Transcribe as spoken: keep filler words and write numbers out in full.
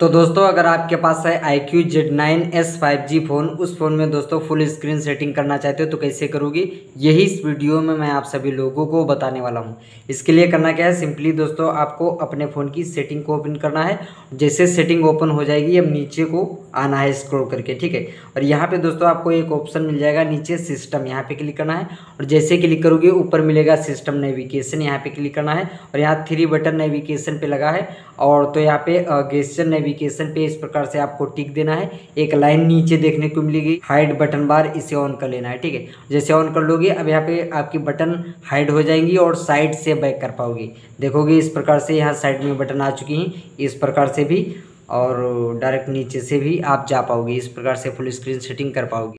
तो दोस्तों अगर आपके पास है iQOO Z nine s five G phone, उस फ़ोन में दोस्तों फुल स्क्रीन सेटिंग करना चाहते हो तो कैसे करोगे, यही इस वीडियो में मैं आप सभी लोगों को बताने वाला हूं। इसके लिए करना क्या है, सिंपली दोस्तों आपको अपने फ़ोन की सेटिंग को ओपन करना है। जैसे सेटिंग ओपन हो जाएगी अब नीचे को आना है स्क्रॉल करके, ठीक है। और यहाँ पर दोस्तों आपको एक ऑप्शन मिल जाएगा नीचे सिस्टम, यहाँ पर क्लिक करना है। और जैसे क्लिक करोगे ऊपर मिलेगा सिस्टम नेविगेशन, यहाँ पर क्लिक करना है। और यहाँ थ्री बटन नेविगेशन पर लगा है और तो यहाँ पे गेस्चर नेविगेशन पे इस प्रकार से आपको टिक देना है। एक लाइन नीचे देखने को मिलेगी हाइड बटन बार, इसे ऑन कर लेना है, ठीक है। जैसे ऑन कर लोगे अब यहाँ पे आपकी बटन हाइड हो जाएंगी और साइड से बैक कर पाओगे। देखोगे इस प्रकार से यहाँ साइड में बटन आ चुकी हैं, इस प्रकार से भी और डायरेक्ट नीचे से भी आप जा पाओगे। इस प्रकार से फुल स्क्रीन सेटिंग कर पाओगे।